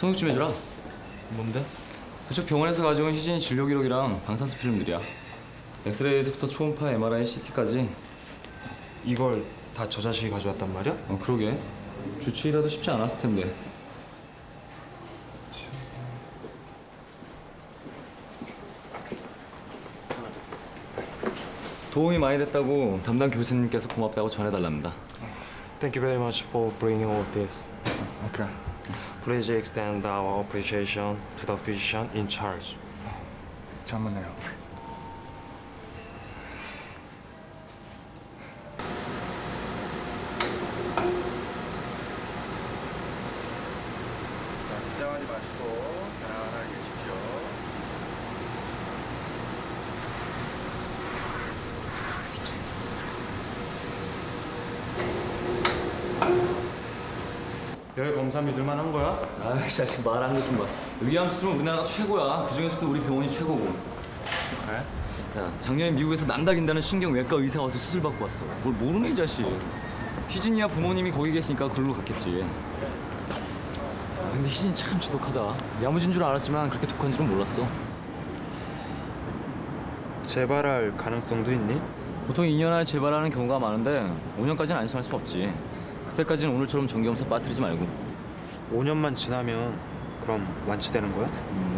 통역 좀 해줘라. 뭔데? 그쪽 병원에서 가져온 희진 진료 기록이랑 방사수 필름들이야. 엑스레이에서부터 초음파, MRI, CT까지. 이걸 다 저 자식이 가져왔단 말이야? 어, 그러게. 주치의라도 쉽지 않았을 텐데. 도움이 많이 됐다고 담당 교수님께서 고맙다고 전해달랍니다. Thank you very much for bringing all this. Okay. Please extend our appreciation to the physician in charge. 잘 맞네요. 열 검사 믿을만한 거야? 아이 자식 말하는 거 좀 봐. 의암수술은 우리나라가 최고야. 그 중에서도 우리 병원이 최고고. 그래? 야, 작년에 미국에서 남다긴다는 신경외과 의사 와서 수술 받고 왔어. 뭘 모르네 이 자식. 희진이야 부모님이 거기 계시니까 그걸로 갔겠지. 아, 근데 희진이 참 지독하다. 야무진 줄 알았지만 그렇게 독한 줄은 몰랐어. 재발할 가능성도 있니? 보통 2년 안에 재발하는 경우가 많은데 5년까지는 안심할 수 없지. 그때까지는 오늘처럼 정기검사 빠뜨리지 말고. 5년만 지나면 그럼 완치되는 거야?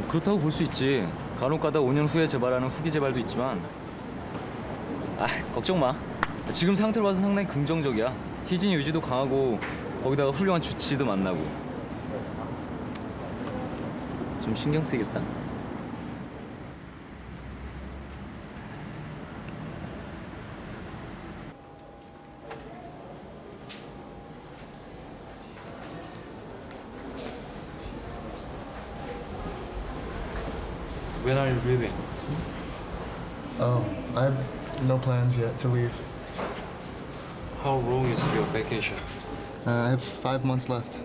그렇다고 볼 수 있지. 간혹 가다 5년 후에 재발하는 후기 재발도 있지만. 아, 걱정 마. 지금 상태로 봐서 상당히 긍정적이야. 희진이 의지도 강하고 거기다가 훌륭한 주치의도 만나고. 좀 신경 쓰이겠다. When are you leaving? Oh, I have no plans yet to leave. How long is your vacation? I have 5 months left.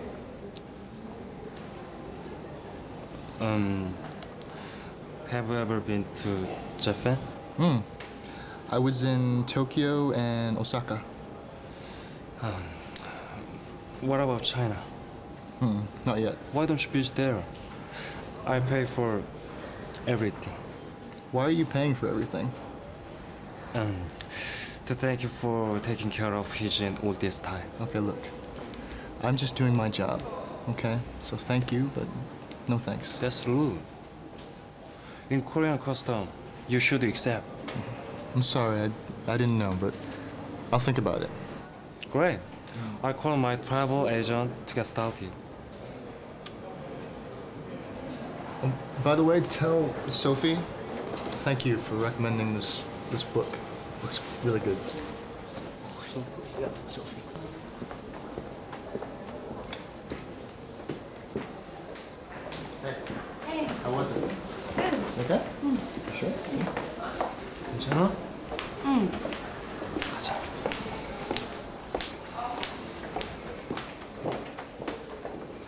Have you ever been to Japan? I was in Tokyo and Osaka. What about China? Not yet. Why don't you visit there? I pay for everything. Why are you paying for everything? To thank you for taking care of Heejin all this time. Okay, look. I'm just doing my job, okay? So thank you, but no thanks. That's rude. In Korean custom, you should accept. I'm sorry, I didn't know, but I'll think about it. Great. I'll call my travel agent to get started. By the way, tell Sophie, thank you for recommending this book. It looks really good. Sophie? Yeah, Sophie. Hey. Hey. How was it? Good. Okay? Sure? 괜찮아?